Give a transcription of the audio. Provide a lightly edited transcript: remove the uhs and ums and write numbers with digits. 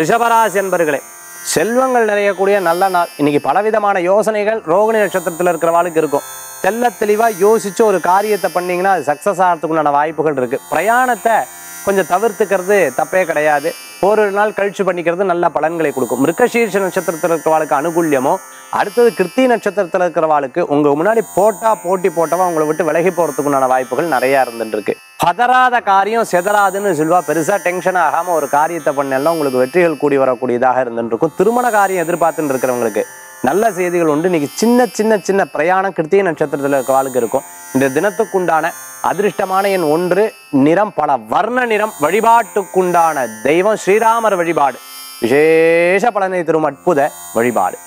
ரிஷபராசி என்பர்களே, செல்வங்கள் நிறையக்கூடிய நல்ல நாள். இன்னைக்கு பலவிதமான யோசனைகள் ரோகிணி நட்சத்திரத்தில் இருக்கிறவாளுக்கு இருக்கும். தெல்ல தெளிவாக யோசிச்சு ஒரு காரியத்தை பண்ணிங்கன்னா அது சக்ஸஸ் ஆகிறதுக்குண்டான வாய்ப்புகள் இருக்குது. பிரயாணத்தை கொஞ்சம் தவிர்த்துக்கிறது தப்பே கிடையாது. ஒரு நாள் கழிச்சு பண்ணிக்கிறது நல்ல பலன்களை கொடுக்கும். மிருகசீர்ஷ நட்சத்திரத்தில் இருக்கிறவாளுக்கு அனுகூல்யமோ, அடுத்தது கிருத்தி நட்சத்திரத்தில் இருக்கிறவாளுக்கு உங்கள் முன்னாடி போட்டி போட்டவா உங்களை விட்டு விலகி போகிறதுக்குண்டான வாய்ப்புகள் நிறையா இருந்துருக்கு. பதறாத காரியம் செதறாதுன்னு சொல்லுவா. பெருசாக டென்ஷன் ஆகாமல் ஒரு காரியத்தை பண்ணலாம், உங்களுக்கு வெற்றிகள் கூடி வரக்கூடியதாக இருந்துருக்கும். திருமண காரியம் எதிர்பார்த்துட்டு இருக்கிறவங்களுக்கு நல்ல செய்திகள் உண்டு. இன்னைக்கு சின்ன பிரயாணம் கிருத்திகை நட்சத்திரத்தில் இருக்கிறவாளுக்கு இருக்கும். இந்த தினத்துக்குண்டான அதிர்ஷ்டமான எண் 1, நிறம் பல வர்ண நிறம். வழிபாட்டுக்குண்டான தெய்வம் ஸ்ரீராமர் வழிபாடு. விசேஷ பலனை தரும் அற்புத வழிபாடு.